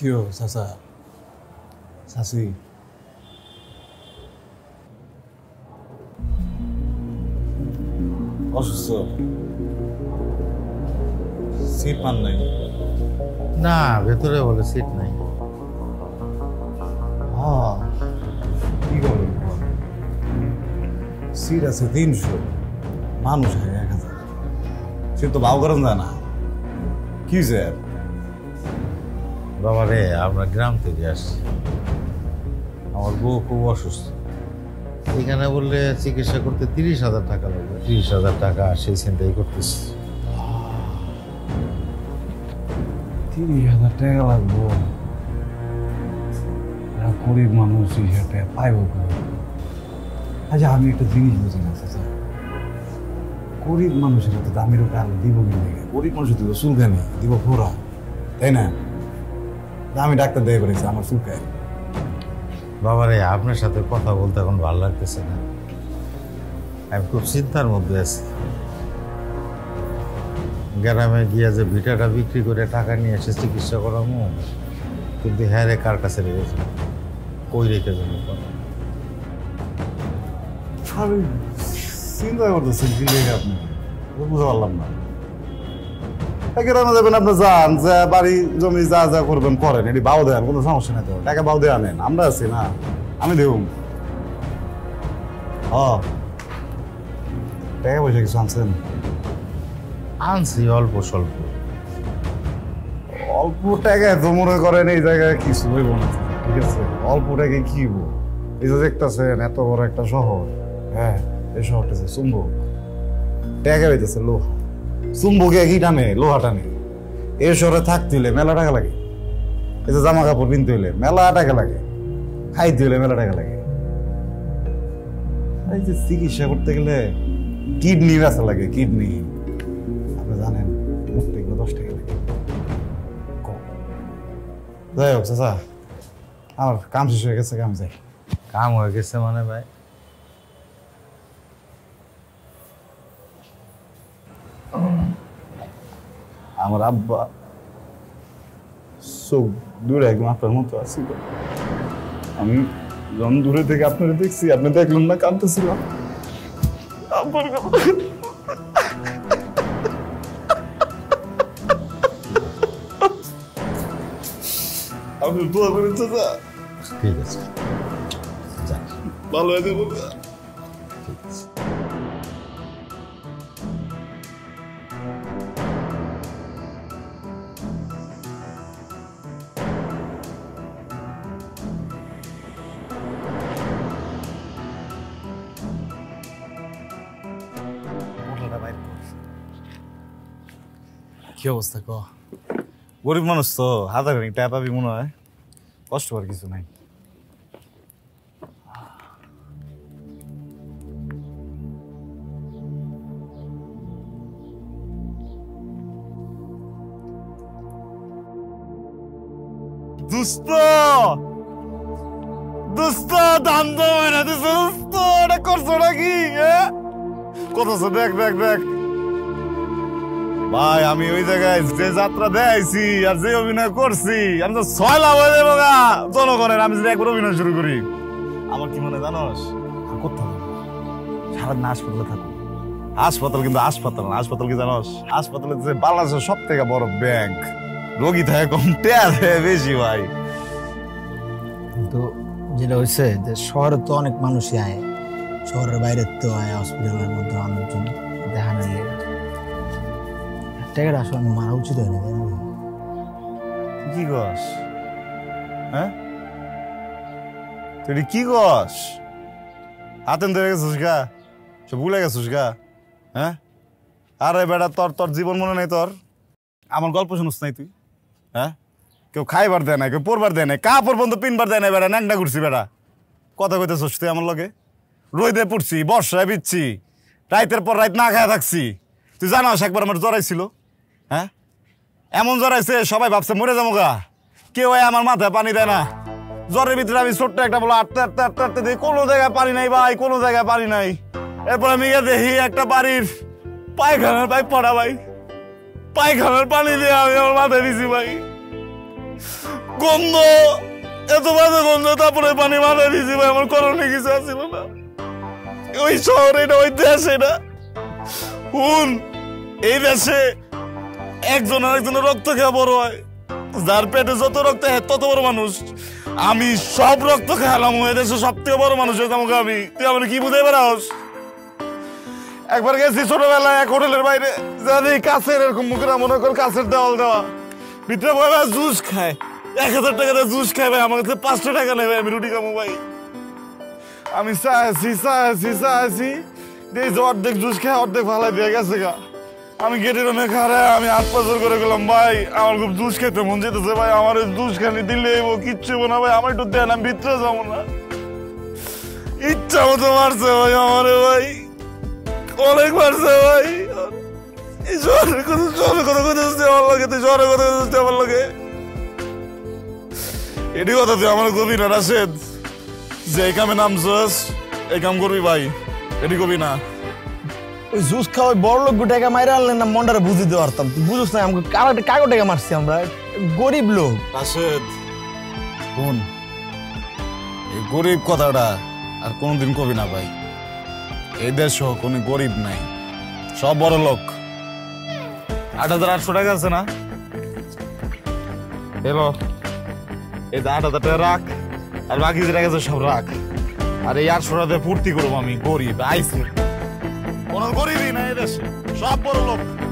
Yo, Sasa. Sasi. Also, seat pan nahi. Na, bhitore wala seat nahi. Ah, ki korbo? Seat ase 300. Manush hai 1000. Seat to bhav karan jay na. Ki jair? Baba re, amra gram theke aschi. Amar bou khub oshustho. এখানে বললে চিকিৎসা করতে 30000 টাকা লাগবে 30000 টাকা সেই চিন্তাই করতেছি 30000 টাকা লাগবে না গরিব মানুষ হিসেবে পাইবো আজ আমি একটা জিনিস বুঝি না স্যার গরিব মানুষের তো দামের উপর দিব কিনে গরিব মানুষ তো সুলগানি দিব ফোরা তাই না আমি ডাক্তার দেই বলেছি আমার সুলগানি বাবা রে আপনার সাথে কথা বলতে এখন ভালো লাগতেছে না আমি খুব চিন্তার মধ্যে আছি গ্রামে গিয়ে যে ভিটাটা বিক্রি করে টাকা নিয়ে এসে চিকিৎসা করামু কিন্তু হ্যাঁ রে কার কাছে রেখেছি কই রেখে যাবো আমি চিন্তা করতেছেন কি রেখে আপনি বুঝতে পারলাম না গ্রামে যাবেন আপনার যান যা বাড়ি জমি যা যা করবেন করেন এটি বাউ দেন কোনো সমস্যা নেই তো টাকা বাউ দেওয়া নেন আমরা আছি না আমি দেব টাকা পয়সা কিছু আনছেন আনছি অল্প স্বল্প অল্প টাকা তো মনে করেন এই জায়গায় কিছু হইব না ঠিক আছে অল্প টাকায় কি হইব এই যে দেখতেছেন এত বড় একটা শহর হ্যাঁ এই শহরটা যে চুম্বক টাকা হইতেছে লোহা চুম্বকে কি টানে লোহা টানে এর শহরে থাকতে হলে মেলা টাকা লাগে এই যে জামা কাপড় কিনতে হলে মেলা টাকা লাগে খাইতে হলে মেলা টাকা লাগে এই যে চিকিৎসা করতে গেলে কিডনি ব্যথা লাগে কিডনি আপনি জানেন প্রত্যেকটা 10 টাকা লাগে যাই হোক চাচা আর কাম শেষ হয়ে গেছে কাম যাই কাম হয়ে গেছে মানে ভাই আমার আব্বা চোখ দূরে একদম আপনার মতো আসি আমি যখন দূরে থেকে আপনারা দেখছি আপনি দেখলাম না কাঁদতেছিলাম আপনি দোয়া করেন চাচা ঠিক আছে ভালো হয়ে কি অবস্থা ক গরিব মানুষ তো হাজার খানিক টাকা পাবি মনে হয় কষ্ট আর কিছু নাই দুস্ত দুস্ত দাম দামে দুস্ত এটা করছো নাকি কত দেখ দেখ দেখ ভাই আমি ওই জায়গায় যে যাত্রা দেখাইছি আর যে অভিনয় করছি আমি তো 6 লাভ হয়ে যাবো না জনগণের আমি যদি একবার অভিনয় শুরু করি আমার কি মনে জানোস করতে হবে সারাদিন হাসপাতালে থাকবো হাসপাতাল কিন্তু হাসপাতাল না হাসপাতাল কি জানোস হাসপাতালে যে বাংলাদেশের সব থেকে বড় ব্যাংক রোগী থাকে কম টেয়ারে বেশি ভাই কিন্তু যেটা হয়েছে যে শহরে তো অনেক মানুষই আয় শহরের বাইরে তো আয় হসপিটালের মধ্যে অনেকজন দেখা নিয়ে টাকাটা আসলে মারা উচিত হয় না কি কস হ্যাঁ তুই কি কস হাতেন ধরে গেছিস গা সে ভুলে গেছিস গা হ্যাঁ আরে বেটা তোর তোর জীবন মনে নেই তোর আমার গল্প শুনিস নাই তুই হ্যাঁ কেউ খাইবার দেয় না কেউ পরবার দেয় না কাপড় বন্ধু পিনবার দেয় না বেটা ন্যাংটা ঘুরছি বেটা কথা কইতেছিস তুই আমার লগে রোদে পড়ছি বর্ষায় বিচ্ছি রাইতের পর রাত না খায়া থাকছি তুই জানাস একবার আমার জ্বরাই ছিল হ্যাঁ এমন জ্বর আইছে সবাই ভাবছে মরে যাবো গা, কেউ আমার মাথায় পানি দেয় না। জ্বরের ভিতরে আমি ছোট্ট একটা বলে আটতে আটতে আটতে আটতে দেখি কোনো জায়গায় পানি নাই ভাই, কোনো জায়গায় পানি নাই। এরপর আমি গিয়ে দেখি একটা বাড়ির পায়খানার পাইপ পড়া ভাই, পায়খানার পানি দিয়ে আমি আমার মাথায় দিছি ভাই। গন্ধ এত বাজে গন্ধ, তারপরে পানি মাথায় দিছি ভাই। আমার করণে কিছু আসছিল না, ওই শহরে না ওই দেশে না। হুন এই দেশে একজন আরেকজনের রক্ত খেয়ে বড় হয়, যার পেটে যত রক্ত তত বড় মানুষ। আমি সব রক্ত খেলাম, ওই দেশে সব থেকে বড় মানুষ হয়েছে আমাকে। আমি তুই আমার কি বুঝাই বেড়াস? একবার গেছি ছোটবেলায় এক হোটেলের বাইরে, যাদের কাছের এরকম মুখেরা মনে কর কাছের দেওয়াল দেওয়া, ভিতরে ভাই জুস খায়, 1000 টাকা দিয়ে জুস খায় ভাই। আমার কাছে 500 টাকা নেই ভাই, আমি রুটি খাবো ভাই। আমি চাইছি চাইছি চাইছি দেখছি অর্ধেক জুস খায় অর্ধেক ভালাই দিয়ে গেছে গা। আমি গেটের অনেক হারে আমি হাত পাজর করে গেলাম ভাই, আমার খুব জুস খেতে মন যেতেছে ভাই, আমার জুস খানি দিলে ও কিচ্ছু না ভাই, আমার একটু দেন, আমি ভিতরে যাবো না। ইচ্ছা মতো মারছে ভাই আমার ভাই, অনেক মারছে ভাই। জ্বরে কত জ্বরে কত কথা আমার লাগে, তুই জ্বরে কত কথা আমার লাগে। এটি কথা তুই আমার কবি না রাশেদ, যে এই কামে নামছস এই কাম করবি ভাই, এটি কবি না। ওই জুস খাওয়া বড় লোক টাকা মাইরা আনলেন না, মনটারে বুঝে দিতে পারতাম। তুই বুঝছ না আমাকে কাগো টাকা মারছি, আমরা গরিব লোক রাশেদ। কোন এই গরিব কথাটা আর কোনদিন কবি না ভাই, এই দেশে কোনো গরিব নাই, সব বড় লোক। 8800 টাকা আছে না, এলো এই 8000 টাকা রাখ, আর বাকি যে টাকা আছে সব রাখ, আর এই 800 টাকা দিয়ে পূর্তি করবো। আমি গরিব আইসি, কোনো গরিবই নাই এদেশে, সব বড় লোক।